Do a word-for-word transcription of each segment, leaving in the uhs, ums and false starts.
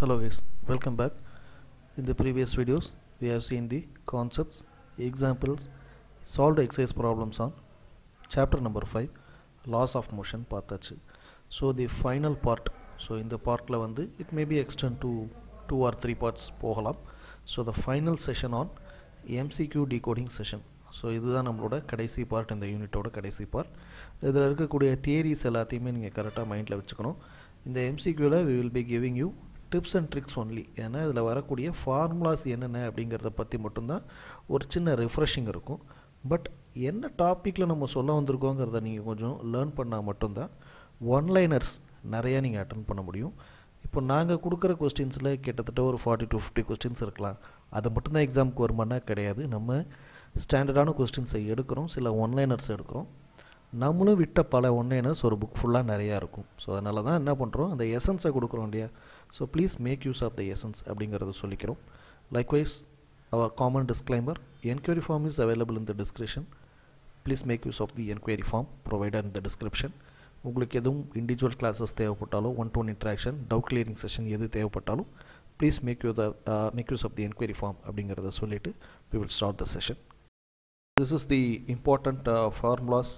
Hello guys, welcome back. In the previous videos we have seen the concepts, examples, solved exercise problems on chapter number five, laws of motion paathachu. So the final part, so in the part la vandu it may be extend to two or three parts pogalam. So the final session on M C Q decoding session. So this is the kadaisi part in the unit oda kadaisi part. Idhula irukkuriya theories ellathiyume neenga correct ah mind la vechukonum. In the M C Q la we will be giving you tips and tricks only. ஏன்னா இதில் வரக்கூடிய formulas என்னென்ன அப்படிங்கிறத பற்றி மட்டும்தான் ஒரு சின்ன refreshing இருக்கும். பட் என்ன டாப்பிக்கில் நம்ம சொல்ல வந்திருக்கோங்கிறத நீங்கள் கொஞ்சம் லேர்ன் பண்ணால் மட்டும்தான் ஒன்லைனர்ஸ் நிறையா நீங்கள் அட்டன் பண்ண முடியும். இப்போ நாங்கள் கொடுக்குற கொஸ்டின்ஸில் கிட்டத்தட்ட ஒரு ஃபார்ட்டி டு ஃபிஃப்டி கொஸ்டின்ஸ் இருக்கலாம். அது மட்டும்தான் எக்ஸாமுக்கு வருமானா கிடையாது. நம்ம ஸ்டாண்டர்டான கொஸ்டின்ஸை எடுக்கிறோம், சில ஒன்லைனர்ஸ் எடுக்கிறோம். நம்மளும் விட்ட பல ஒன்லைனர்ஸ் ஒரு புக் ஃபுல்லாக நிறையா இருக்கும். ஸோ அதனால தான் என்ன பண்ணுறோம், அந்த எசன்ஸை கொடுக்குறோம் இல்லையா. So please make use of the essence அப்படிங்கிறத சொல்லிக்கிறோம். Likewise our common disclaimer, enquiry form is available in the description. Please make use of the enquiry form provided in the description. உங்களுக்கு எதுவும் இண்டிவிஜுவல் கிளாஸஸ் தேவைப்பட்டாலும், one to one interaction, doubt clearing session எது தேவைப்பட்டாலும் please make you the make use of the enquiry form அப்படிங்கிறத சொல்லிவிட்டு we will start the session. This is the important formulas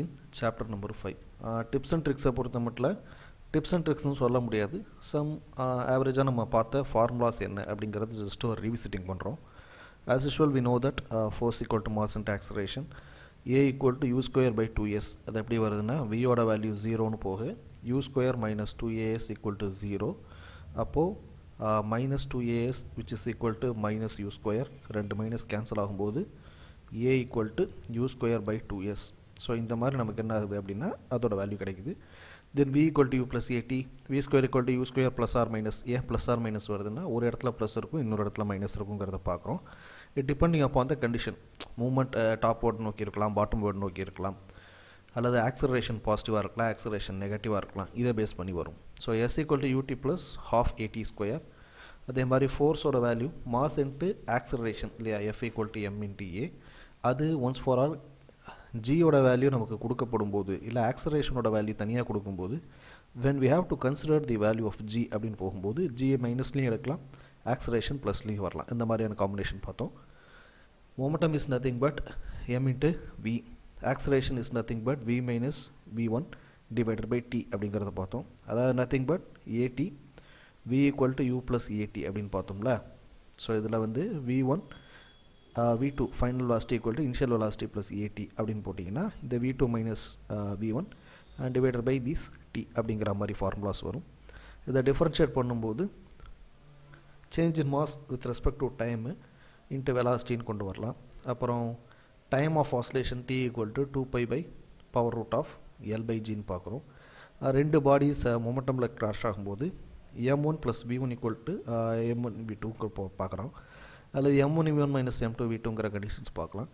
in chapter number five. Tips and ட்ரிக்ஸை பொறுத்த மட்டும் tips and ட்ரிக்ஸ்னு சொல்ல முடியாது. Some ஆவரேஜாக நம்ம பார்த்த ஃபார்முலாஸ் என்ன அப்படிங்கிறது ஜஸ்ட் ஒரு ரீவிசிட்டிங் பண்ணுறோம். As usual we know that force equal to mass and acceleration, a equal to u square by two s. அது எப்படி வருதுன்னா, வியோட வேல்யூ ஜீரோன்னு போக u square minus two a s equal to zero. அப்போது minus two a s which is equal to minus u square. ரெண்டு minus cancel ஆகும்போது a equal to u square by two s. So இந்த மாதிரி நமக்கு என்ன ஆகுது அப்படின்னா அதோட வேல்யூ கிடைக்குது. தென் v equal to u plus a t, v square equal to u square plus or minus a plus or minus வருதுன்னா ஒரு இடத்துல ப்ளஸ் இருக்கும், இன்னொரு இடத்துல மைனஸ் இருக்குங்கிறத பார்க்குறோம். It depending upon the condition. Movement top word நோக்கி இருக்கலாம், பாட்டம் வேர்டு நோக்கி இருக்கலாம், அல்லது ஆக்சலரேஷன் பாசிட்டிவாக இருக்கலாம், ஆக்சலரேஷன் நெகட்டிவாக இருக்கலாம். இதை பேஸ் பண்ணி வரும். So s equal to ut plus half at square. அதே மாதிரி ஃபோர்ஸோட வேல்யூ மாஸ் இன்ட்டு ஆக்சலரேஷன் இல்லையா, f equal to m into a. அது ஒன்ஸ் ஃபார் ஆல் ஜியோட வேல்யூ நமக்கு கொடுக்கப்படும் போது இல்லை ஆக்சலரேஷனோட வேல்யூ தனியாக கொடுக்கும்போது when we have to consider the value of g அப்படின்னு போகும்போது ஜியை மைனஸ்லேயும் எடுக்கலாம், ஆக்சலரேஷன் ப்ளஸ்லேயும் வரலாம். இந்த மாதிரியான காம்பினேஷன் பார்த்தோம். Momentum is nothing but m into v, acceleration is nothing but v minus v one divided by D அப்படிங்கிறத பார்த்தோம். அதாவது nothing but a t, v equal to you plus ஏடி அப்படின்னு பார்த்தோம்ல. ஸோ இதில் வந்து v one v two final velocity equal to initial velocity plus at அப்படினு போட்டிங்கன்னா இந்த v two minus uh, v one and divided by this t அப்படிங்கிற மாதிரி formulas வரும். இதை டிஃபரன்ஷியேட் பண்ணும்போது change in mass with respect to time into வெலாசிட்டின்னு கொண்டு வரலாம். அப்புறம் time of oscillation t equal to two pi by power root of L by ஜின்னு பார்க்குறோம். ரெண்டு பாடிஸ் மொமெண்டமில் கிராஷ் ஆகும்போது m one plus v one equal to m one v டூக்கு பார்க்குறோம். அல்லது m one v one minus m two v டூங்கிற conditions பார்க்கலாம்.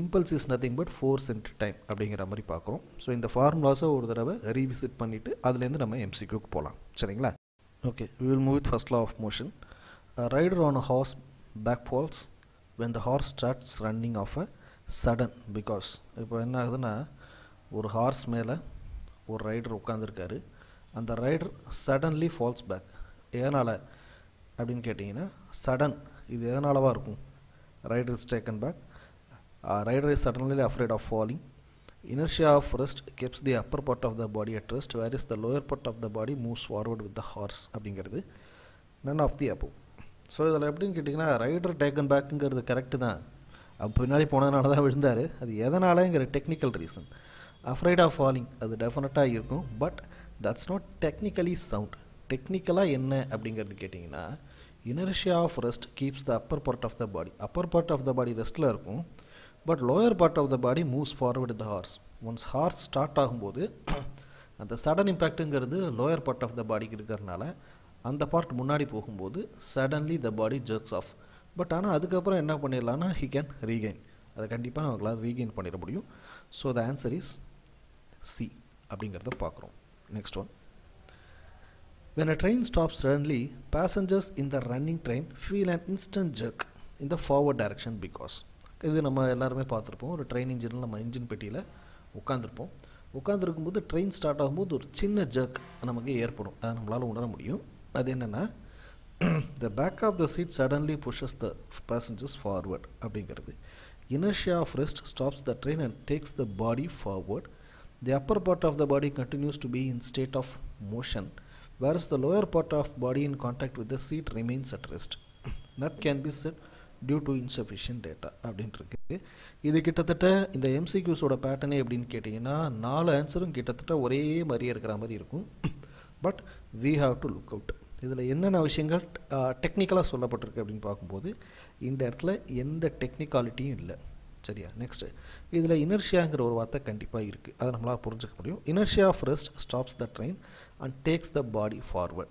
Impulse is nothing but force into time அப்படிங்கிற மாதிரி பார்க்குறோம். ஸோ இந்த ஃபார்முலாஸை ஒரு தடவை ரீவிசிட் பண்ணிவிட்டு அதுலேருந்து நம்ம எம்சிக்யூக்கு போகலாம். சரிங்களா? Okay, we will move with first law of motion. Rider on a horse back falls when the horse starts running of a sudden because. இப்போ என்ன ஆகுதுன்னா, ஒரு ஹார்ஸ் மேலே ஒரு ரைடர் உட்காந்துருக்காரு. அந்த ரைடர் சடன்லி ஃபால்ஸ் பேக். ஏனால் அப்படின்னு கேட்டிங்கன்னா சடன் இது எதனாலவா இருக்கும்? Rider is taken back. Rider is suddenly afraid of falling. Inertia of rest keeps the upper part of the body at rest where is the lower part of the body moves forward with the horse அப்படிங்கிறது none of the அப்போ. So இதில் எப்படின்னு கேட்டிங்கன்னா rider taken பேக்குங்கிறது correct தான், அப்போ பின்னாடி போனதுனால தான் விழுந்தார். அது எதனாலங்கிற technical reason. Afraid of falling அது டெஃபினட்டாக இருக்கும். But that's not technically sound. டெக்னிக்கலாக என்ன அப்படிங்கிறது கேட்டிங்கன்னா inertia of rest keeps the upper part of the body. Upper part of the body ரெஸ்ட்டில் இருக்கும். But lower part of the body moves forward the horse. Once horse start ஆகும்போது அந்த sudden இம்பேக்ட்டுங்கிறது lower part of the பாடிக்கு இருக்கிறதுனால அந்த part முன்னாடி போகும்போது suddenly the body ஜர்க்ஸ் of. But ஆனால் அதுக்கப்புறம் என்ன பண்ணிடலான்னா ஹி கேன் ரீகெயின். அதை கண்டிப்பாக அவங்களால் ரீகெயின் பண்ணிட முடியும். So the answer is C அப்படிங்கிறத பார்க்குறோம். Next one. When a train stops suddenly, passengers in the running train feel an instant jerk in the forward direction because. இது நம்ம எல்லாருமே பார்த்துருப்போம். ஒரு ட்ரெயின் இன்ஜினில் நம்ம இன்ஜின் பெட்டியில் உட்காந்துருப்போம். உட்காந்துருக்கும்போது ட்ரெயின் ஸ்டார்ட் ஆகும்போது ஒரு சின்ன ஜர்க் நமக்கு ஏற்படும். அதை நம்மளால் உணர முடியும். the back of the seat suddenly pushes the passengers forward. Inertia of rest stops the train and takes the body forward. The upper part of the body continues to be in state of motion, whereas the lower part of body in contact with the seat remains at rest. That can be said due to insufficient data. This is the M C Q pattern. four answers, but we have to look out. This is the technical technicality. This technicality. Next, this is inertia. Inertia of rest stops the train and takes the body forward.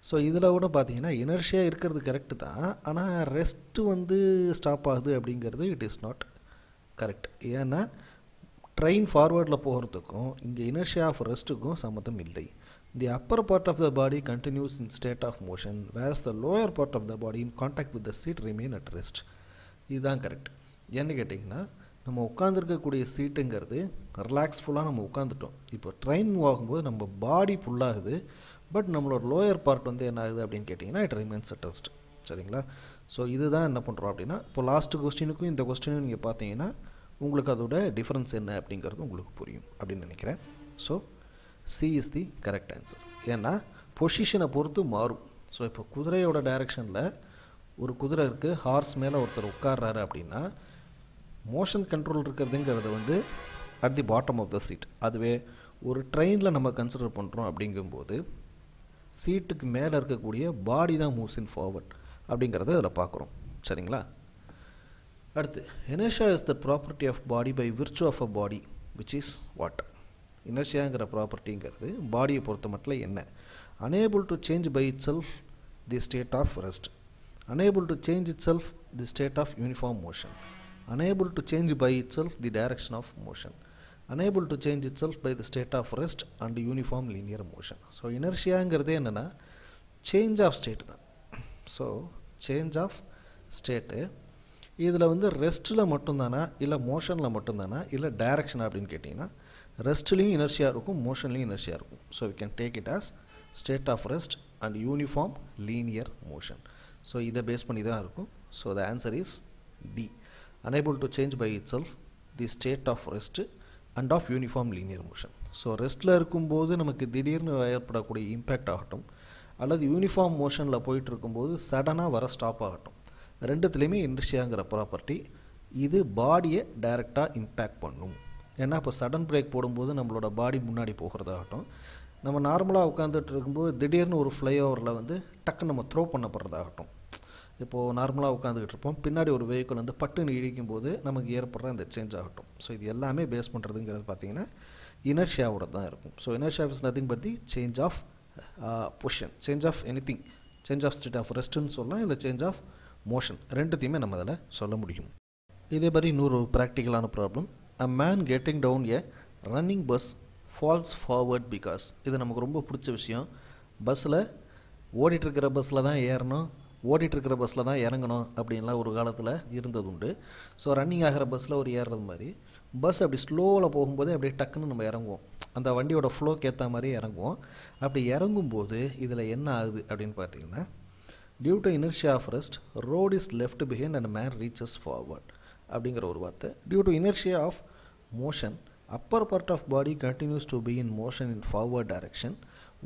So idhula oda pathina inertia irukkiradhu correct da ana rest vandu stop agudhu abingiradhu it is not correct yana train forward la poradhukku inga inertia of rest ku sambandham illai. The upper part of the body continues in state of motion, whereas the lower part of the body in contact with the seat remain at rest. Idhaan correct enna kettingna நம்ம உட்கார்ந்திருக்கக்கூடிய சீட்டுங்கிறது relax ஃபுல்லாக நம்ம உட்காந்துட்டோம். இப்போ train move ஆகும்போது நம்ம body ஃபுல்லாகுது, but நம்மளோட lower part வந்து என்ன ஆகுது அப்படின்னு கேட்டிங்கன்னா இட் ரிமைன்ஸ் அட் ரெஸ்ட். சரிங்களா? ஸோ இதுதான் என்ன பண்ணுறோம் அப்படின்னா, இப்போ லாஸ்ட்டு கொஸ்டினுக்கும் இந்த கொஸ்டினும் நீங்கள் பார்த்தீங்கன்னா உங்களுக்கு அதோட டிஃப்ரென்ஸ் என்ன அப்படிங்கிறது உங்களுக்கு புரியும் அப்படின்னு நினைக்கிறேன். So C is the correct answer. ஏன்னா பொசிஷனை பொறுத்து மாறும். ஸோ இப்போ குதிரையோட டைரெக்ஷனில் ஒரு குதிரை இருக்குது, ஹார்ஸ் மேலே ஒருத்தர் உட்கார்றாரு அப்படின்னா motion control இருக்கிறதுங்கிறது வந்து at the bottom of the seat. அதுவே ஒரு ட்ரெயினில் நம்ம கன்சிடர் பண்ணுறோம் அப்படிங்கும்போது சீட்டுக்கு மேலே இருக்கக்கூடிய பாடி தான் மூவ்ஸ் இன் ஃபார்வர்ட் அப்படிங்கிறத அதில் பார்க்குறோம். சரிங்களா? அடுத்து inertia is the property of body by virtue of a body which is what? இனர்ஷியாங்கிற ப்ராப்பர்ட்டிங்கிறது பாடியை பொறுத்த மட்டும் என்ன? unable to change by itself the state of rest, unable to change itself the state of uniform motion, unable to change by itself the direction of motion, unable to change itself by the state of rest and uniform linear motion. So inertia engiradhu enna change of state da. So change of state idhula vende rest la mattum dana illa motion la mattum dana illa direction appdin kettina rest la inertia irukum motion la inertia irukum. So we can take it as state of rest and uniform linear motion. So idha base panni da irukum. So the answer is D, unable to change by itself the state of rest and of uniform linear motion. So rest la irkumbodhu namakku didirnu ayapadakoodiya impact agatum alladhu uniform motion la poittu irkumbodhu sudden ah vara stop agatum renduthileyume inertia ngra property idu body e direct ah impact pannum. enna appo sudden break podumbodhu nammaloda body munnadi pogurada agatum nama normally ukandittu irkumbodhu didirnu oru flyover la vende tak nama throw panna porradha agatum. இப்போது நார்மலாக உட்காந்துக்கிட்டு இருப்போம், பின்னாடி ஒரு vehicle வந்து பட்டுன்னு இடிக்கும் போது நமக்கு ஏற்படுற அந்த சேஞ்ச் ஆகட்டும். ஸோ இது எல்லாமே பேஸ் பண்ணுறதுங்கிறது பார்த்தீங்கன்னா இனர்ஷியாவோட தான் இருக்கும். So inertia is nothing but the change of position, change of anything, change of state of ரெஸ்ட்டுன்னு சொல்லலாம், இல்லை சேஞ்ச் ஆஃப் மோஷன், ரெண்டுத்தையுமே நம்ம அதில் சொல்ல முடியும். இதே மாதிரி இன்னொரு ப்ராக்டிக்கலான problem, a man getting down a running bus falls forward because. இது நமக்கு ரொம்ப பிடிச்ச விஷயம். பஸ்ஸில் ஓடிட்டுருக்கிற பஸ்ஸில் தான் ஏறணும், ஓடிட்டுருக்கிற பஸ்ஸில் தான் இறங்கணும் அப்படின்லாம் ஒரு காலத்தில் இருந்தது உண்டு. ஸோ ரன்னிங் ஆகிற பஸ்ஸில் ஒரு ஏறுறது மாதிரி பஸ் அப்படி ஸ்லோவில் போகும்போதே அப்படியே டக்குன்னு நம்ம இறங்குவோம், அந்த வண்டியோட ஃப்ளோக்கு ஏற்ற மாதிரி இறங்குவோம். அப்படி இறங்கும்போது இதில் என்ன ஆகுது அப்படின்னு பார்த்தீங்கன்னா, due to inertia of rest road is left behind and man reaches forward அப்படிங்கிற ஒரு வார்த்தை. Due to inertia of motion upper part of body continues to be in motion in forward direction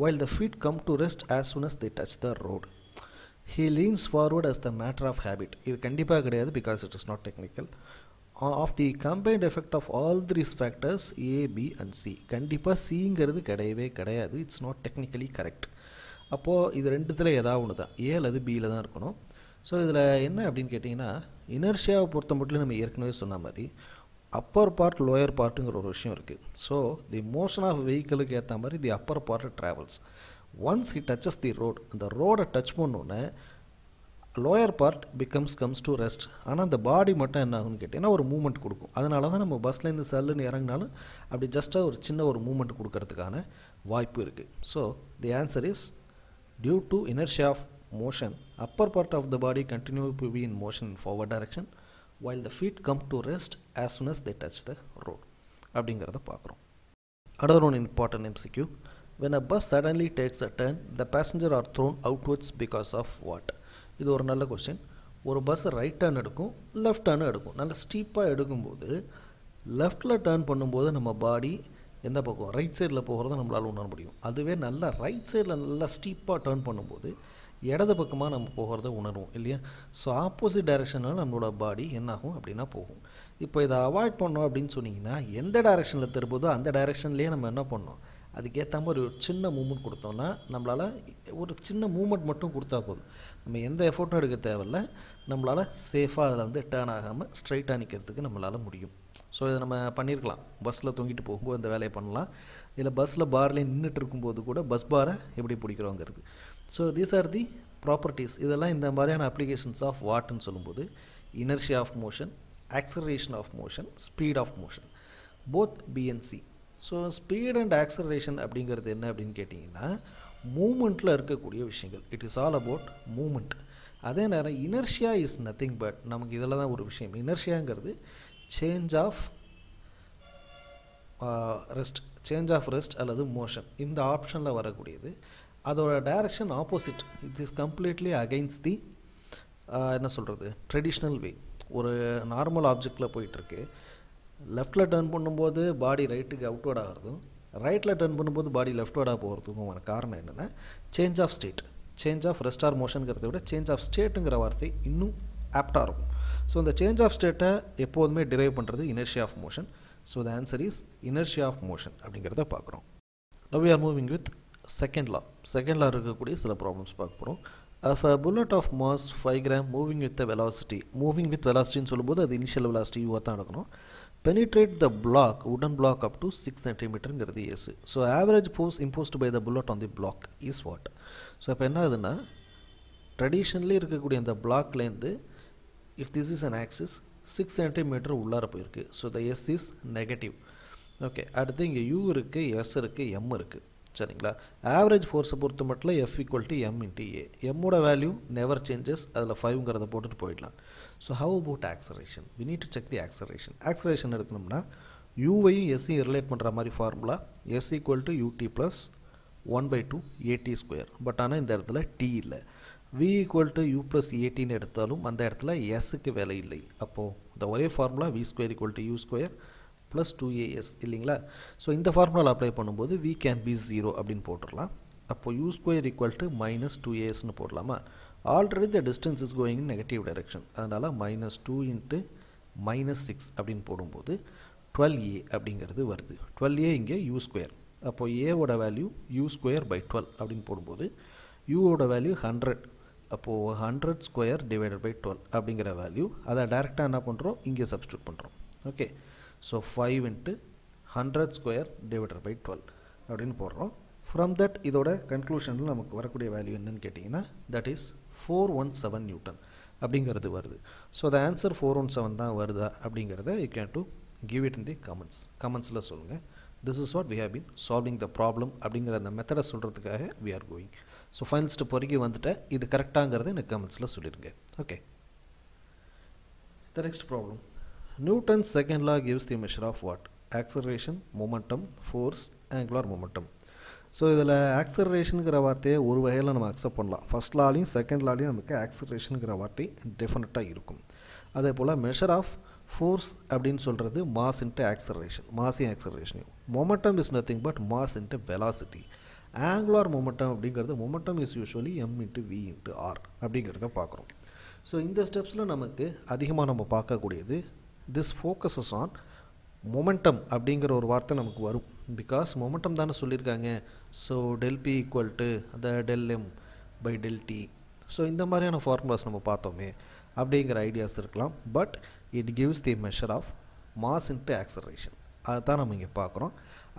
while the feet come to rest as soon as the touch the road. He leans forward as the matter of habit. இது கண்டிப்பாக கிடையாது, because it is not technical. Of the combined effect of all three factors A, B and C. கண்டிப்பாக சிங்கிறது கிடையவே கிடையாது, it's not technically correct. அப்போது இது ரெண்டுத்தில் ஏதாவது ஒன்று தான், ஏ அல்லது பியில் தான் இருக்கணும். ஸோ இதில் என்ன அப்படின்னு கேட்டிங்கன்னா, இனர்ஷியாவை பொறுத்த மட்டும் நம்ம ஏற்கனவே சொன்ன மாதிரி அப்பர் பார்ட் லோயர் பார்ட்டுங்கிற ஒரு விஷயம் இருக்குது. ஸோ தி மோஷன் ஆஃப் வெஹிக்கிளுக்கு ஏற்ற மாதிரி the upper part travels. once he touches the road, the road touch பண்ணோனே lower part becomes comes to rest. ஆனால் அந்த பாடி மட்டும் என்ன ஆகும்னு கேட்டிங்கன்னா ஒரு மூமெண்ட் கொடுக்கும். அதனால தான் நம்ம பஸ்லேருந்து சல்லுன்னு இறங்கினாலும் அப்படி ஜஸ்ட்டாக ஒரு சின்ன ஒரு மூமெண்ட் கொடுக்கறதுக்கான வாய்ப்பு இருக்குது. So the answer is due to inertia of motion upper part of the body continue to be in motion in forward direction while the feet come to rest as soon as they touch the road அப்படிங்கிறத பார்க்குறோம். அடுத்த one important MCQ, When a bus suddenly takes a turn, the passengers are thrown outwards because of what? This is another question. One bus right turn edukum, left turn edukum. Nalla steep ah edukumbodhu left la turn பண்ணும்போது நம்ம body எந்த பக்கம் right சைடுல போறத நம்மளால உணர முடியும். அதுவே நல்ல ரைட் சைடுல நல்ல ஸ்டீப்பா டர்ன் பண்ணும்போது இடது பக்கமா நம்ம போறத உணருவோம் இல்லையா? சோ ஆப்போசிட் டைரக்ஷனால நம்மளோட பாடி என்ன ஆகும் அப்படினா போகும். இப்போ இத அவாய்ட் பண்ணனும் அப்படினு சொன்னீங்கனா எந்த டைரக்ஷன்ல திரும்புதோ அந்த டைரக்ஷன்லயே நம்ம என்ன பண்ணனும்? அதுக்கு ஏத்த மாதிரி ஒரு சின்ன மூவ்மென்ட் கொடுத்தோம்னா நம்மளால ஒரு சின்ன மூவ்மென்ட் மட்டும் கொடுத்தா போதும். நம்ம எந்த எஃபோர்ட்டும் எடுக்க தேவையில்ல. நம்மளால சேஃபா அதல வந்து டர்ன் ஆகாம ஸ்ட்ரைட்டா நிக்கிறதுக்கு நம்மளால முடியும். சோ இத நம்ம பண்ணிரலாம். பஸ்ல தொங்கிட்டு போகும்போது அந்த வேலைய பண்ணலாம். இல்ல பஸ்ல பார்ல நின்னுட்டு இருக்கும்போது கூட பஸ் பாரை எப்படி பிடிக்குறோம்ங்கிறது. So these are the properties. Idella indha mariyana applications of what nu solumbodhu inertia of motion, acceleration of motion, speed of motion, both B and C. So speed and acceleration abdingiradhu enna abdin kettingina movement la irukka kudiya vishayangal. It is all about movement. Adhe nara inertia is nothing but namakku idella dhaan oru vishayam. Inertia engiradhu change of uh, rest change of rest alladhu motion indha option la varakudiyadhu. Other direction opposite, it is completely against the uh, traditional way. One normal object la poyittu irukku, left la turn பண்ணும்போது body right க்கு outward ஆகுறதும், right la turn பண்ணும்போது body leftward ஆ போறதுக்குமான காரணம் என்னன்னா change of state, change of rest or motion ங்கிறதை விட change of stateங்கற வார்த்தை இன்னும் ஆப்டா இருக்கும். So இந்த change of state எப்பவுமே derive பண்றது inertia of motion. So the answer is inertia of motion அப்படிங்கறத பார்க்கிறோம். Now we are moving with second law. Second law irukku sila problems paak porom. If a bullet of mass five grams moving with the velocity moving with velocity nu solumbodhu adu initial velocity u thaan edukanum, penetrate the block wooden block up to six centimeters ngiradhu yes. So average force imposed by the bullet on the block is what? So appo enna aduna traditionally irukku kudi and the block length, if this is an axis, six centimeters ullara poi irukku. So the S is negative. Okay, adutha inga u irukku, S irukku, M irukku. சரிங்களா? average force பொறுத்து மட்டும் F equal to M into A. M ஓட value never changes. அதுல five ங்கறத போட்டுட்டு போய்டலாம். So how about acceleration? We need to check the acceleration. Acceleration எடுக்கணும்னா u வையும் s ஐயும் ரிலேட் பண்ற மாதிரி formula S equal to ut plus one by two a t square. But ஆனா இந்த இடத்துல t இல்ல. v equal to u plus at ன்னு எடுத்தாலும் அந்த இடத்துல s க்கு வேலை இல்லை. அப்போ இந்த ஒரே formula v squared equal to u squared plus two a s இல்லீங்களா? சோ இந்த ஃபார்முலால அப்ளை பண்ணும்போது v can be zero அப்படினு போட்டுறலாம். அப்போ u squared equal to minus two a s ன்னு போடலாமா? Already the distance is going in negative direction. அதனால minus two into minus six அப்படினு போடும்போது twelve a அப்படிங்கிறது வருது. twelve a இங்க u squared. அப்போ a ஓட value u squared by twelve அப்படினு போடும்போது u ஓட வேல்யூ one hundred. அப்போ one hundred squared divided by twelve அப்படிங்கற வேல்யூ அத டைரக்ட்டா என்ன பண்றோம்? இங்க சப்ஸ்டிட்யூட் பண்றோம். Okay. So five into one hundred squared divided by twelve அப்படினு போடுறோம். From that இதோட கன்க்ளூஷன்ல நமக்கு வரக்கூடிய வேல்யூ என்னன்னு கேட்டிங்கனா that is four hundred seventeen newton அப்படிங்கிறது வருது. So the answer four hundred seventeen தான் வருதா அப்படிங்கறதை you can to give it in the comments. Commentsல சொல்லுங்க. This is what we have been solving the problem அப்படிங்கற அந்த மெத்தட சொல்றதுக்காக we are going. So final step வரைக்கும் வந்துட்ட. இது கரெக்ட்டாங்கறதை எனக்கு commentsல சொல்லிடுங்க. Okay. The next problem. Newton's second law gives the measure of what? Acceleration, momentum, force, angular momentum. So idala acceleration ங்கற வார்த்தையை ஒரு வகையில நம்ம அக்செப்ட் பண்ணலாம். First law லையும் second law லையும் நமக்கு acceleration ங்கற வார்த்தை டெஃபினட்டா இருக்கும். அதே போல measure of force அப்படினு சொல்றது mass into acceleration, mass in acceleration. Momentum is nothing but mass into velocity. Angular momentum அப்படிங்கிறது momentum is usually m into v into r அப்படிங்கறத பார்க்கிறோம். So இந்த ஸ்டெப்ஸ்ல நமக்கு அதிகமா நம்ம பார்க்க கூடியது this focuses on momentum அப்படிங்கற ஒரு வார்த்தை நமக்கு வரும். because momentum தான சொல்லிருக்காங்க. so del p equal to the del m by del t. so இந்த மாதிரியான ஃபார்முலாஸ் நம்ம பார்த்தோமே அப்படிங்கற ஐடியாஸ் இருக்கலாம். but it gives the measure of mass into acceleration. அதான் நம்ம இங்க பார்க்கிறோம்.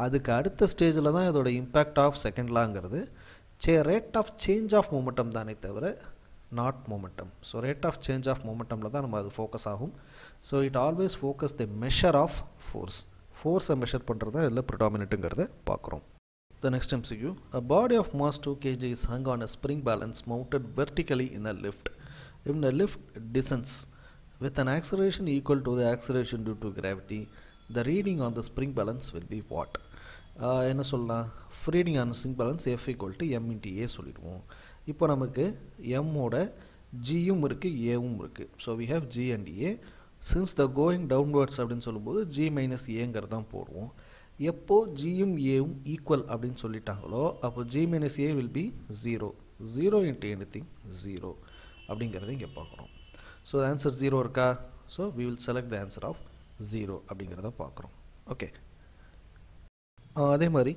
அதுக்கு அடுத்த ஸ்டேஜ்ல தான் இதோட இம்பாக்ட் ஆஃப் செகண்ட் லாங்கிறது rate of change of momentum தானே தவிர not momentum. so rate of change of momentum ல தான் நம்ம அது ஃபோக்கஸ் ஆகும். so it always focus the measure of force. force a measure பண்றது இல்ல predominantங்கறதை பார்க்கிறோம். the next M C Q, a body of mass two kilograms is hung on a spring balance mounted vertically in a lift. If the lift descends with an acceleration equal to the acceleration due to gravity, the reading on the spring balance will be what? என்ன சொல்லலாம் free reading answering balance F equal to M into A சொல்லிடுவோம். இப்போ நமக்கு M ஓட G யும் இருக்கு A யும் இருக்கு. So we have G and A. Since the going downwards அப்படினு சொல்லும்போது G minus A ங்கறத தான் போடுவோம். எப்போ G யும் A யும் equal அப்படினு சொல்லிட்டாங்களோ அப்போ G minus A will be zero. zero into anything zero அப்படிங்கறதை இங்க பார்க்கறோம். So the answer zero இருக்கா? So we will select the answer of zero அப்படிங்கறத பார்க்கறோம். Okay. அதே மாதிரி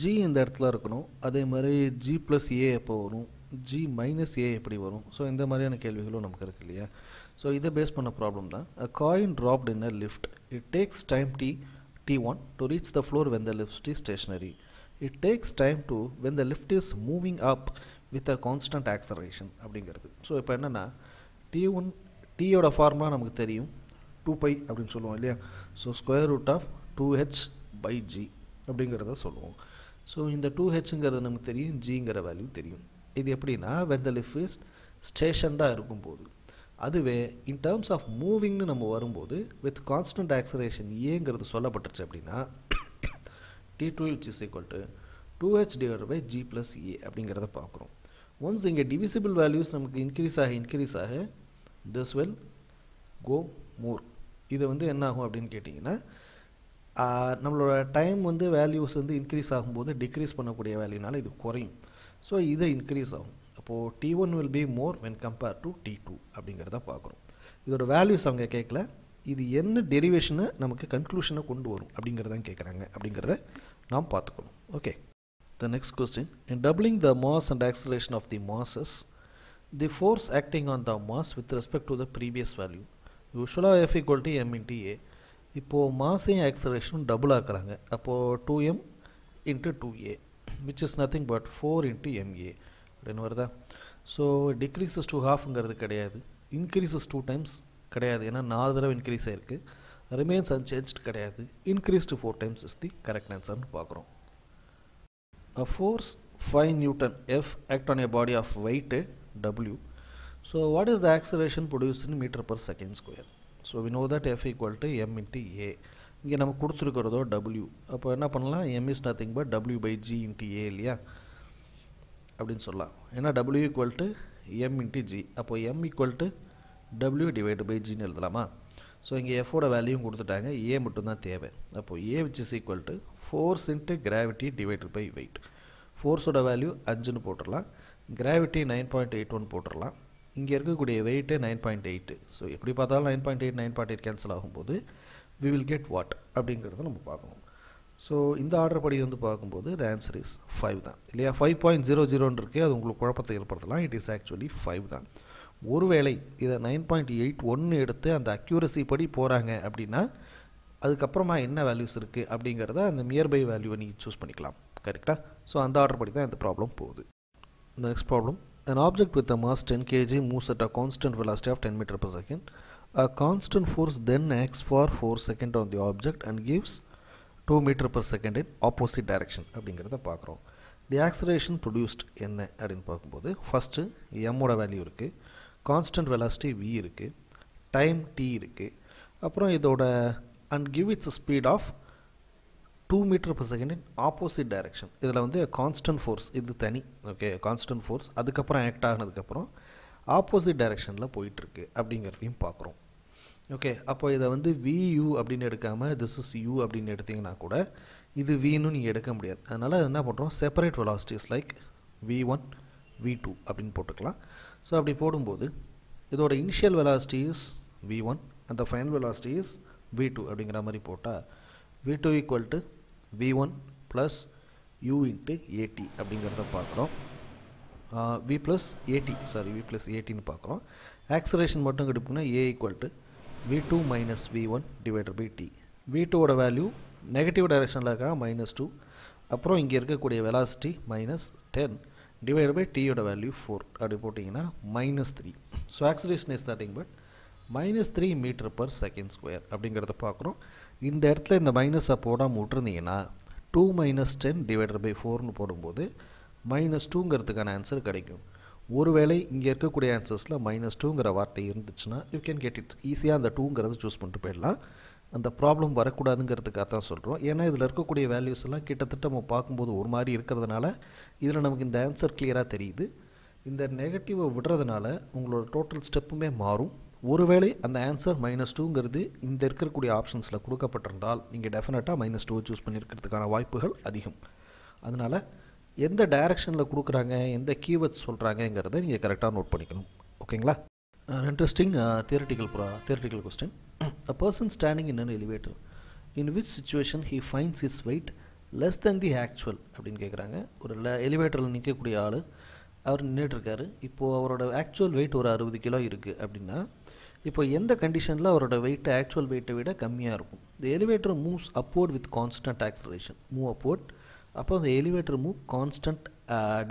G இந்த இடத்துல இருக்கணும். அதே மாதிரி G plus A எப்போ வரும், G minus A எப்படி வரும், ஸோ இந்த மாதிரியான கேள்விகளும் நமக்கு இருக்கு இல்லையா. ஸோ இதை பேஸ் பண்ண ப்ராப்ளம் தான். A coin dropped in a lift. It takes time t t1 to reach the floor when the lift is stationary. It takes time to when the lift is moving up with a constant acceleration அப்படிங்கிறது. So இப்போ என்னென்னா t1 t யோட formula நமக்கு தெரியும், two by அப்படின்னு சொல்லுவோம் இல்லையா. So square root of two h by g அப்படிங்கிறத சொல்லுவோம். ஸோ இந்த டூ ஹெச்ங்கிறது நமக்கு தெரியும், ஜிங்கிற வேல்யூ தெரியும். இது எப்படின்னா when the lift is stationடாக இருக்கும்போது, அதுவே in terms of மூவிங்னு நம்ம வரும்போது with constant acceleration ஏங்கிறது சொல்லப்பட்டுருச்சு அப்படின்னா t two which is equal to two h divided by g plus a அப்படிங்கிறத பார்க்குறோம். ஒன்ஸ் இங்கே டிவிசிபிள் வேல்யூஸ் நமக்கு இன்க்ரீஸ் ஆக இன்க்ரீஸ் ஆக திஸ் வில் கோ மோர். இது வந்து என்ன ஆகும் அப்படின்னு கேட்டிங்கன்னா நம்மளோட டைம் வந்து வேல்யூஸ் வந்து இன்க்ரீஸ் ஆகும்போது டிக்ரீஸ் பண்ணக்கூடிய வேல்யூனால இது குறையும். ஸோ இதை இன்க்ரீஸ் ஆகும். அப்போது t one will be more when compare to t two அப்படிங்கிறத பார்க்குறோம். இதோட வேல்யூஸ் அவங்க கேட்கல, இது என்ன டெரிவேஷனை நமக்கு கன்க்ளூஷனை கொண்டு வரும் அப்படிங்கிறதான் கேட்குறாங்க. அப்படிங்கிறத நாம் பார்த்துக்கணும். Okay, the next question. In doubling the mass and acceleration of the masses, the force acting on the mass with respect to the previous value யூஸ்வலாக F equal to m into a. இப்போது மாசையும் ஆக்சலேஷனும் double ஆக்குறாங்க. அப்போது two m into two a which is nothing but four into ma அப்படின்னு வருதா. So decreases two ஹாஃப்ங்கிறது கிடையாது, increases two times கிடையாது, ஏன்னா நாலு தடவை இன்க்ரீஸ் ஆகிருக்கு. ரிமைன்ஸ் அன்சேஞ்ச்டு கிடையாது, increase to four times is the correct ஆன்சர்னு பார்க்குறோம். A force five newton F act on a body of weight W. So what is the acceleration produced in metre per second square. So we know that F equal to M into a. இங்கே நம்ம கொடுத்துருக்கிறதோ W. அப்போ என்ன பண்ணலாம், m is nothing but W by g into a இல்லையா அப்படின்னு சொல்லலாம். ஏன்னா W equal to M into g. அப்போ m equal to W divide by ஜின்னு எழுதலாமா. ஸோ இங்கே எஃபோட வேல்யூவும் கொடுத்துட்டாங்க, ஏ மட்டும்தான் தேவை. அப்போது a which is equal to force into gravity divide by weight. ஃபோர்ஸோட வேல்யூ அஞ்சுன்னு போட்டுடலாம், gravity nine point eight one போட்டுடலாம், இங்கே இருக்கக்கூடிய வெயிட்டு நைன் பாயிண்ட் எயிட்டு. ஸோ எப்படி பார்த்தாலும் nine point eight nine point eight cancel ஆகும்போது we will get what அப்படிங்கிறது நம்ம பார்க்கணும். ஸோ இந்த ஆர்டர் படி வந்து பார்க்கும்போது the answer is ஃபைவ் தான் இல்லையா. ஃபைவ் பாயிண்ட் ஜீரோ ஜீரோன்னு இருக்கு, அது உங்களுக்கு குழப்பத்தை ஏற்படுத்தலாம். இட் இஸ் ஆக்சுவலி ஃபைவ் தான். ஒருவேளை இதை நைன் பாயிண்ட் எயிட் ஒன்று எடுத்து அந்த அக்யூரசி படி போகிறாங்க அப்படின்னா அதுக்கப்புறமா என்ன வேல்யூஸ் இருக்குது அப்படிங்கிறத அந்த நியர்பை வேல்யூவை நீங்கள் சூஸ் பண்ணிக்கலாம் கரெக்டாக. ஸோ அந்த ஆர்டர் படி தான் இந்த ப்ராப்ளம் போகுது. Next problem. an object with a mass ten kg moves at a constant velocity of ten meter per second. A constant force then acts for four seconds on the object and gives two meter per second in opposite direction அப்படிங்கிறத பார்க்குறோம். The acceleration produced என்ன அப்படின்னு பார்க்கும்போது first எம்மோட value இருக்குது, constant velocity we இருக்குது, time D இருக்குது, அப்புறம் இதோட and give its speed of two metre per second in opposite direction. இதில் வந்து கான்ஸ்டன்ட் ஃபோர்ஸ் இது தனி. ஓகே, கான்ஸ்டன்ட் ஃபோர்ஸ் அதுக்கப்புறம் ஆக்ட் ஆகினதுக்கப்புறம் ஆப்போசிட் டைரக்ஷனில் போயிட்டுருக்கு அப்படிங்கிறதையும் பார்க்குறோம். ஓகே, அப்போ இதை வந்து வியூ அப்படின்னு எடுக்காமல் திஸ் இஸ் யூ அப்படின்னு எடுத்திங்கன்னா கூட இது வின்னு நீங்கள் எடுக்க முடியாது. அதனால் என்ன பண்ணுறோம், separate velocities like v one v two அப்படின்னு போட்டுக்கலாம். ஸோ அப்படி போடும்போது இதோட initial velocity is v one and the final velocity is v two அப்படிங்கிற மாதிரி போட்டால் v two equal to v one plus u into a t அப்படிங்கிறத பார்க்குறோம். V plus a t sorry v plus ஏடின்னு பார்க்குறோம். ஆக்சலரேஷன் மட்டும் எடுப்போம்னா a equal to v two minus v one divided by t. v two ஓட வேல்யூ நெகட்டிவ் டைரக்ஷனில் இருக்கா minus two, அப்புறம் இங்கே இருக்கக்கூடிய velocity minus ten divide by டியோட வேல்யூ ஃபோர் அப்படி போட்டிங்கன்னா minus three. So acceleration is nothing but minus three metre per second square அப்படிங்கிறத பார்க்குறோம். இந்த இடத்துல இந்த மைனஸை போடாமல் விட்டுருந்தீங்கன்னா two minus ten divide by ஃபோர்னு போடும்போது மைனஸ் டூங்கிறதுக்கான ஆன்சர் கிடைக்கும். ஒருவேளை இங்கே இருக்கக்கூடிய ஆன்சர்ஸில் மைனஸ் டூங்கிற வார்த்தை இருந்துச்சுன்னா யூ கேன் கெட் இட் ஈஸியாக அந்த டூங்கிறத சூஸ் பண்ணிட்டு போயிடலாம். அந்த ப்ராப்ளம் வரக்கூடாதுங்கிறதுக்காக தான் சொல்கிறோம். ஏன்னா இதில் இருக்கக்கூடிய வேல்யூஸ் எல்லாம் கிட்டத்தட்ட நம்ம பார்க்கும்போது ஒரு மாதிரி இருக்கிறதுனால இதில் நமக்கு இந்த ஆன்சர் கிளியராக தெரியுது. இந்த நெகட்டிவை விடுறதுனால உங்களோட டோட்டல் ஸ்டெப்புமே மாறும். ஒருவேளை அந்த ஆன்சர் மைனஸ் டூங்கிறது இந்த இருக்கக்கூடிய ஆப்ஷன்ஸில் கொடுக்கப்பட்டிருந்தால் நீங்கள் டெஃபினட்டாக மைனஸ் டூ சூஸ் பண்ணியிருக்கிறதுக்கான வாய்ப்புகள் அதிகம். அதனால் எந்த டைரக்ஷனில் கொடுக்குறாங்க, எந்த கீவேர்ட்ஸ் சொல்கிறாங்கங்கிறத நீங்கள் கரெக்டாக நோட் பண்ணிக்கணும். ஓகேங்களா? இன்ட்ரெஸ்டிங் தியரிட்டிக்கல் ப்ரா theoretical question. A person standing in an elevator in which situation he finds his weight less then the actual அப்படின்னு கேட்குறாங்க. ஒரு எலிவேட்டரில் நிற்கக்கூடிய ஆள் அவர் நின்றுட்டுருக்காரு. இப்போது அவரோட ஆக்சுவல் வெயிட் ஒரு அறுபது கிலோ இருக்குது அப்படின்னா இப்போ எந்த கண்டிஷனில் அவரோட வெயிட் ஆக்சுவல் வெயிட்டை விட கம்மியாக இருக்கும்? இந்த elevator moves upward with constant acceleration. Move upward, அப்போ அந்த எலிவேட்டர் மூவ் கான்ஸ்டன்ட்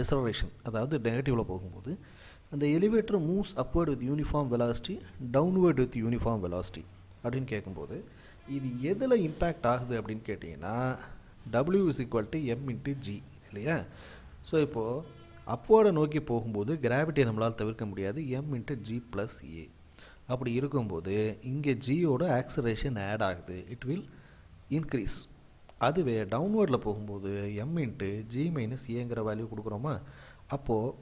டிசலரேஷன், அதாவது நெகட்டிவில் போகும்போது அந்த elevator moves upward with uniform velocity downward with uniform velocity அப்படின்னு கேட்கும்போது இது எதில் இம்பேக்ட் ஆகுது அப்படின்னு கேட்டிங்கன்னா W is equal to M into g இல்லையா? ஸோ இப்போது அப்வோர்டை நோக்கி போகும்போது கிராவிட்டியை நம்மளால் தவிர்க்க முடியாது. M into G plus a. அப்படி இருக்கும்போது இங்கே ஜியோட ஆக்சலரேஷன் ஆட் ஆகுது, இட் வில் இன்க்ரீஸ். அதுவே டவுன்வேர்டில் போகும்போது எம் இன்ட்டு ஜி மைனஸ் ஏங்கிற வேல்யூ கொடுக்குறோமா? அப்போது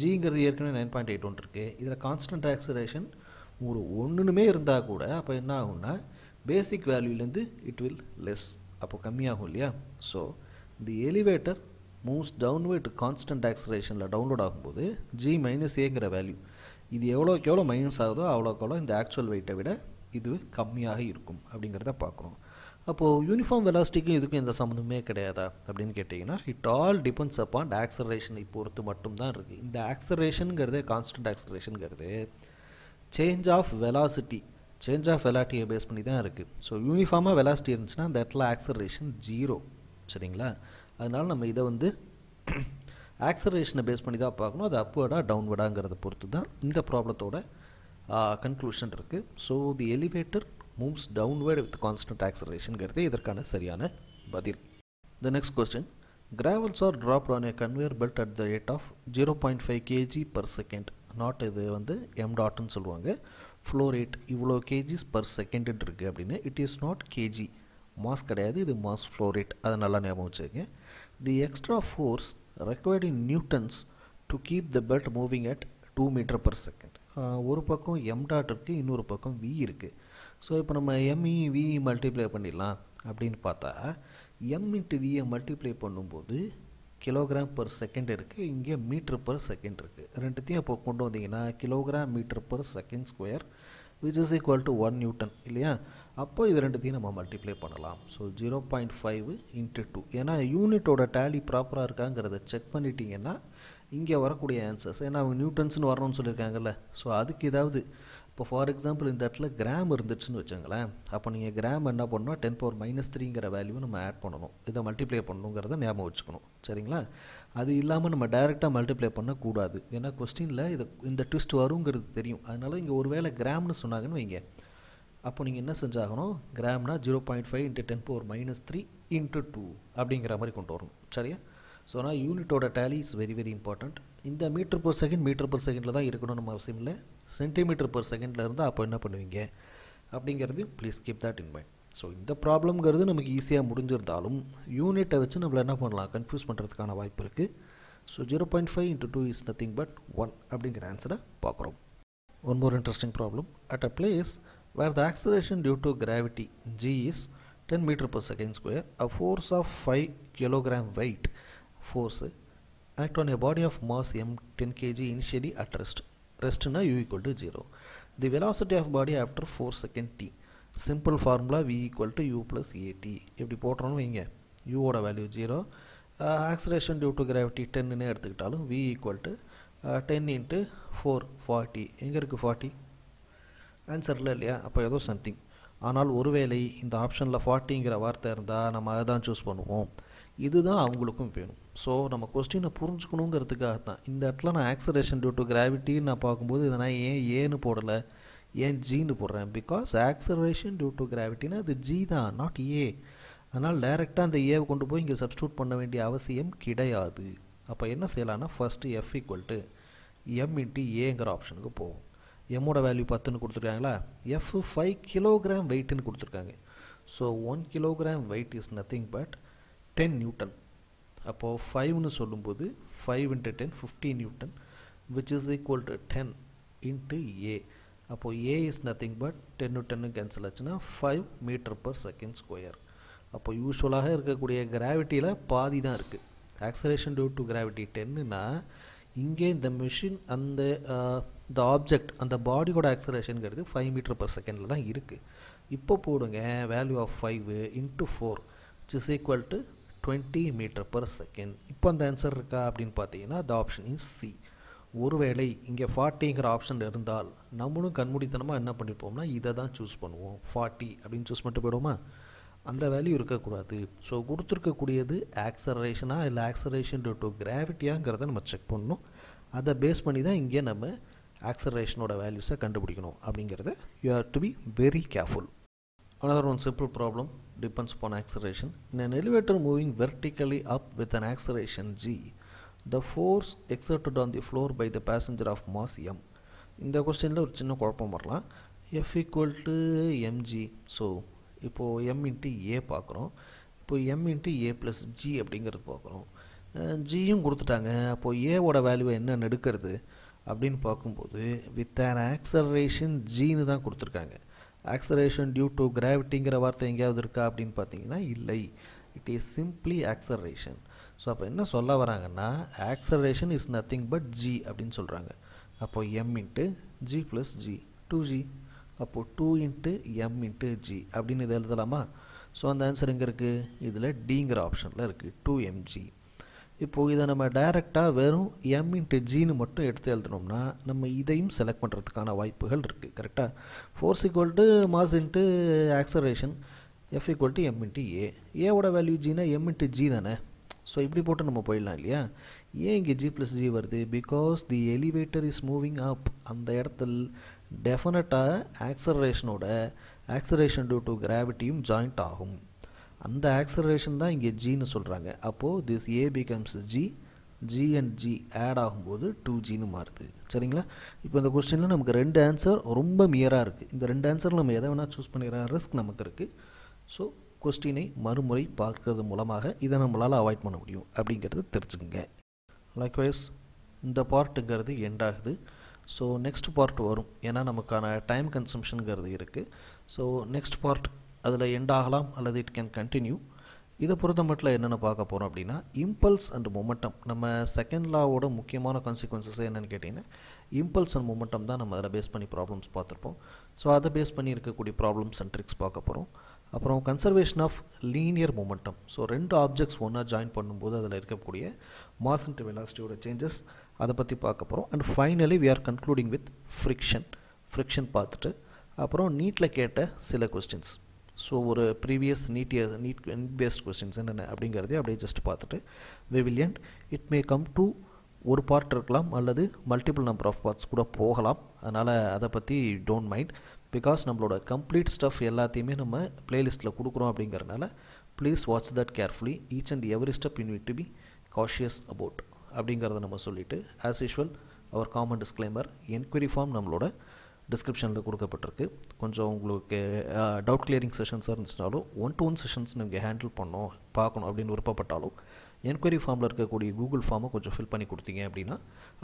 ஜிங்கிறது ஏற்கனவே நைன் பாயிண்ட் எயிட் ஒன்று இருக்குது. இதில் கான்ஸ்டன்ட் ஆக்சலரேஷன் ஒரு ஒன்றுமே இருந்தால் கூட அப்போ என்ன ஆகும்னா பேசிக் வேல்யூலேருந்து இட் வில் லெஸ், அப்போது கம்மியாகும் இல்லையா? So the elevator moves downward constant ஆக்சலரேஷனில் டவுன்லோட் ஆகும்போது ஜி மைனஸ் ஏங்கிற வேல்யூ இது எவ்வளோக்கு எவ்வளோ மைனஸ் ஆகுதோ அவ்வளோக்கு எவ்வளோ இந்த ஆக்சுவல் வெயிட்டை விட இது கம்மியாக இருக்கும் அப்படிங்கிறத பார்க்குறோம். அப்போது யூனிஃபார்ம் வெலாசிட்டிக்கும் இதுக்கும் எந்த சம்மந்தமே கிடையாதா அப்படின்னு கேட்டிங்கன்னா இட் ஆல் டிபெண்ட்ஸ் அப்பான் ஆக்சலரேஷனை பொறுத்து மட்டும்தான் இருக்குது. இந்த ஆக்சலரேஷனுங்கிறது கான்ஸ்டன்ட் ஆக்சலரேஷனுங்கிறது change of velocity change of வெலாசிட்டியை பேஸ் பண்ணி தான் இருக்குது. ஸோ யூனிஃபார்மாக வெலாசிட்டி இருந்துச்சுன்னா அந்த இடத்துல ஆக்சலரேஷன் ஜீரோ. சரிங்களா? அதனால் நம்ம இதை வந்து ஆக்சலரேஷனை பேஸ் பண்ணி தான் பார்க்கணும். அது அப்வேர்டாக டவுன்வேர்டாங்கிறத பொறுத்து தான் இந்த ப்ராப்ளத்தோட கன்க்ளூஷன் இருக்குது. So the elevator moves downward with constant ஆக்சலரேஷனுங்கிறது இதற்கான சரியான பதில். The next question, gravels are drop on a conveyor belt at the rate of zero point five KG per second. Not இது வந்து எம் டாட்னு சொல்லுவாங்க. ஃப்ளோ ரேட் இவ்வளோ KGs per செகண்டுன்னு இருக்குது அப்படின்னு. It is not KG, mass கிடையாது, இது மாஸ் ஃப்ளோ ரேட். அதை நல்லா ஞாபகம் வச்சுக்கோங்க. The extra force required in newtons to keep the belt moving at two meter per second. ஒரு பக்கம் m dot இருக்குது, இன்னொரு பக்கம் v இருக்குது. ஸோ இப்போ நம்ம m v மல்டிப்ளை பண்ணிடலாம் அப்படின்னு பார்த்தா m இன்ட்டு vயை மல்டிப்ளை பண்ணும்போது கிலோகிராம் பர் செகண்ட் இருக்குது, இங்கே மீட்ரு பர் செகண்ட் இருக்குது. ரெண்டுத்தையும் அப்போ கொண்டு வந்தீங்கன்னா kilogram metre per second square which is equal to one newton இல்லையா? அப்போ இது ரெண்டுத்தையும் நம்ம மல்டிப்ளை பண்ணலாம். So zero point five into two, ஏன்னா யூனிட்டோட டேலி ப்ராப்பராக இருக்காங்கிறத செக் பண்ணிட்டீங்கன்னா இங்கே வரக்கூடிய ஆன்சர்ஸ், ஏன்னா அவங்க நியூட்டன்ஸ்னு வரணும்னு சொல்லியிருக்காங்கல்ல, ஸோ அதுக்கு ஏதாவது இப்போ ஃபார் எக்ஸாம்பிள் இந்த இடத்துல கிராம் இருந்துச்சுன்னு வச்சுங்களேன், அப்போ நீங்கள் கிராம் என்ன பண்ணணும், டென் பவர் மைனஸ் த்ரீங்கிற வேல்யூவை நம்ம ஆட் பண்ணணும், இதை மல்டிப்ளை பண்ணணுங்கிறத ஞாபகம் வச்சுக்கணும். சரிங்களா? அது இல்லாமல் நம்ம டைரெக்டாக மல்டிப்ளை பண்ணக்கூடாது, ஏன்னா கொஸ்டினில் இது இந்த ட்விஸ்ட் வருங்கிறது தெரியும். அதனால் இங்கே ஒரு வேளை கிராம்னு சொன்னாங்கன்னு வைங்க, அப்போ நீங்கள் என்ன செஞ்சாகணும், கிராம்னா zero point five into ten power minus three into two அப்படிங்கிற மாதிரி கொண்டு வரணும். சரியா? ஸோ ஆனால் யூனிட்டோட tally is very very important. இந்த metre per second metre per செகண்டில் தான் இருக்கணும் நம்ம அவசியம் இல்லை, சென்டிமீட்டர் பர் செகண்டில் இருந்தால் அப்போ என்ன பண்ணுவீங்க அப்படிங்கிறது please keep that in mind. So இந்த ப்ராப்ளம்ங்கிறது நமக்கு ஈஸியாக முடிஞ்சிருந்தாலும் யூனிட்டை வச்சு நம்மளை என்ன பண்ணலாம், கன்ஃபியூஸ் பண்ணுறதுக்கான வாய்ப்பு இருக்குது. So zero point five into two is nothing but one அப்படிங்கிற ஆன்சரை பார்க்குறோம். One more interesting problem. At a place where the acceleration due to gravity g is ten meter per second square, a force of five kilogram weight force act on a body of mass m ten kilograms initially at rest. Rest na u equal to zero. The velocity of body after four second t. Simple formula v equal to u plus at. எப்படி போட்டுறோம்னு வைங்க, u ஓட value zero, acceleration due to gravity ten னு எடுத்துக்கிட்டாலும் v equal to ten into four forty. எங்க இருக்கு forty? ஆன்சரில் இல்லையா? அப்போ ஏதோ சம்திங். ஆனால் ஒருவேளை இந்த ஆப்ஷனில் ஃபார்ட்டிங்கிற வார்த்தை இருந்தால் நம்ம அதை தான் சூஸ் பண்ணுவோம். இதுதான் அவங்களுக்கும் வேணும். ஸோ நம்ம கொஸ்டினை புரிஞ்சுக்கணுங்கிறதுக்காக தான் இந்த இடத்துல நான் ஆக்சலரேஷன் டியூ டு கிராவிட்டின்னு நான் பார்க்கும்போது இதை நான் ஏன் ஏன்னு போடலை, ஏன் ஜின்னு போடுறேன், பிகாஸ் ஆக்சலரேஷன் டியூ டு கிராவிட்டின்னா அது ஜி தான், நாட் ஏ. அதனால் டைரெக்டாக அந்த ஏவை கொண்டு போய் இங்கே சப்ஸ்டியூட் பண்ண வேண்டிய அவசியம் கிடையாது. அப்போ என்ன செய்யலான்னா first F equal to M into ஏங்கிற ஆப்ஷனுக்கு போகும். எம்மோட வேல்யூ பத்துன்னு கொடுத்துருக்காங்களா, எஃப் ஃபைவ் கிலோகிராம் வெயிட்டுன்னு கொடுத்துருக்காங்க. So one kilogram weight is nothing but ten newton. Appo five nu sollumbodhu five into ten fifty newton, which is equal to ten into A. Appo A is nothing but ten newton cancel achuna five meter per second square. Appo usually irukka kudiya gravity la paadi da irukku. Acceleration due to gravity ten na inge the machine and the uh, the object and the body koda acceleration gedhu five meter per second la da irukku. Ippo podunga value of five into four, which is equal to twenty meter per second. Now the answer the option is C. Oruveli inge forty ங்கற option இருந்தால் நம்மளும் கண்மூடித்தனமா என்ன பண்ணிப்போம்னா இத தான் choose பண்ணுவோம். forty அப்படி choose பண்ணிட்டு போடுமா அந்த வேல்யூ இருக்க கூடாது. சோ கொடுத்திருக்க கூடியது acceleration ஆ இல்ல acceleration due to gravity ஆங்கறத நம்ம செக் பண்ணனும். அத பேஸ் பண்ணி தான் இங்க நம்ம acceleration ஓட values கண்டுபிடிக்கணும் அப்படிங்கறது you have to be very careful. Another one simple problem depends upon acceleration. In an elevator moving vertically up with an acceleration G, the force exerted on the floor by the passenger of mass M. In the question la or chinna kolapam varala. F equal to mg. So ipo m into a paakrom, ipo m into a plus g abdingiradhu paakrom. G um kuduttaanga, appo a oda value enna nedukiradhu abdin paakumbodhu with an acceleration g nu dhaan kuduthirukanga. Acceleration due to gravity ங்கற வார்த்தை எங்கயாவது இருக்கா அப்படிን பாத்தீங்கன்னா இல்லை. It is simply acceleration. So அப்ப என்ன சொல்ல வராங்கன்னா acceleration is nothing but g அப்படிን சொல்றாங்க. அப்போ m into g plus g two g, அப்போ two into m into g அப்படிን இத எழுதலாமா? சோ அந்த ஆன்சர் எங்க இருக்கு? இதுல D ங்கற ஆப்ஷன்ல இருக்கு. two m g. இப்போ இத நம்ம டைரக்ட்டா வெறும் m into g னு மட்டும் எடுத்து எழுதணும்னா நம்ம இதையும் செலக்ட் பண்றதுக்கான வாய்ப்புகள் இருக்கு. கரெக்ட்டா? Force equal to mass into acceleration, F equal to m into a. a ஓட வேல்யூ g னா m into g தானே. சோ இப்படி போட்டு நம்ம போயிடலாம் இல்லையா? a இங்க g plus g வருது because the elevator is moving up. அந்த இடத்துல டெஃபினட்டா acceleration ஓட acceleration due to gravity ம் joint ஆகும். And the acceleration தான் இங்க g னு சொல்றாங்க. அப்போ this a becomes g, g and g add ஆகும்போது two g னு மாறுது. சரிங்களா? இப்போ இந்த क्वेश्चनல நமக்கு ரெண்டு ஆன்சர் ரொம்ப மியரா இருக்கு. இந்த ரெண்டு ஆன்சர்ல நம்ம எதை வேணா चूஸ் பண்ணிரற ரிஸ்க் நமக்கு இருக்கு. சோ क्वेश्चனை மறுமுறை பார்க்கிறது மூலமாக இத நம்மளால அவாய்ட் பண்ண முடியும் அப்படிங்கறது தெரிஞ்சுக்கங்க. Likewise இந்த பார்ட்ங்கிறது எண்ட் ஆகுது. சோ நெக்ஸ்ட் பார்ட் வரும். ஏன்னா நமக்கான டைம் கன்சம்ப்ஷன்ங்கிறது இருக்கு. சோ நெக்ஸ்ட் பார்ட் அதுல எண்ட் ஆகலாம் அல்லது இட் கேன் கண்டினியூ. இத பொறுத்தமட்டல என்னென்ன பார்க்க போறோம் அப்படினா இம்பல்ஸ் அண்ட் மொமெண்டம். நம்ம செகண்ட் லாவோட முக்கியமான கான்சிக்வென்சஸ் என்னன்னு கேட்டினா இம்பல்ஸ் அண்ட் மொமெண்டம் தான் நம்ம அதல பேஸ் பண்ணி ப்ராப்ளம்ஸ் பார்த்திருப்போம். சோ அத பேஸ் பண்ணி இருக்க கூடிய ப்ராப்ளம்ஸ் அண்ட் ட்ரிக்ஸ் பார்க்க போறோம். அப்புறம் conservation of linear momentum. So ரெண்டு ஆப்ஜெக்ட்ஸ் ஒண்ணா ஜாயின் பண்ணும்போது அதல இருக்க கூடிய மாஸ் அண்ட் வெலாசிட்டியோட சேஞ்சஸ் அத பத்தி பார்க்க போறோம். And finally we are concluding with friction. friction பார்த்துட்டு அப்புறம் நீட்ல கேட்ட சில questions. So over previous NEET NEET based questions and abdingarde abde just pathute we will end. It may come to one part irkalam alladu multiple number of parts kuda pogalam, adanal adha patti don't mind because nammaloda complete stuff ellathiyume nama playlist la kudukurom abdingarnala please watch that carefully. Each and every step you need to be cautious about abdingarda nama sollitu as usual our common disclaimer inquiry form nammaloda description la கொடுக்கப்பட்டிருக்கு. கொஞ்சம் உங்களுக்கு doubt clearing sessions இருந்துச்சுனாலும் one to one sessions நீங்க handle பண்ணனும் பார்க்கணும் அப்படினு விருப்பப்பட்டாலும் enquiry ஃபார்ம்ல இருக்க கூடிய Google ஃபார்மை கொஞ்சம் fill பண்ணி கொடுத்தீங்க அப்படினா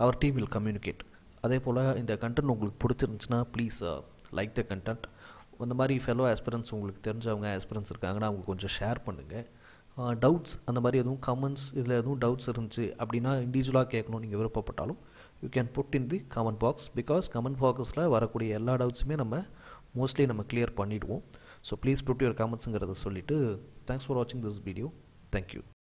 our team will communicate. அதே போல இந்த கண்டென்ட் உங்களுக்கு பிடிச்சிருந்துச்சுனா please like the content. அந்த மாதிரி fellow aspirants உங்களுக்கு தெரிஞ்சவங்க aspirants இருக்காங்கனா அவங்க கொஞ்சம் ஷேர் பண்ணுங்க. டவுட்ஸ் அந்த மாதிரி எதுவும் கமெண்ட்ஸ் இதெல்லாம் எதுவும் டவுட்ஸ் இருந்துச்சு அப்படினா இன்டிவிஜுவலா கேட்கணும் நீங்க விருப்பப்பட்டாலும் you can put in the comment box because comment box la varakudi ella doubts me nama mostly nama clear panniduvom. So please put your comments ngiradha sollitu thanks for watching this video. Thank you.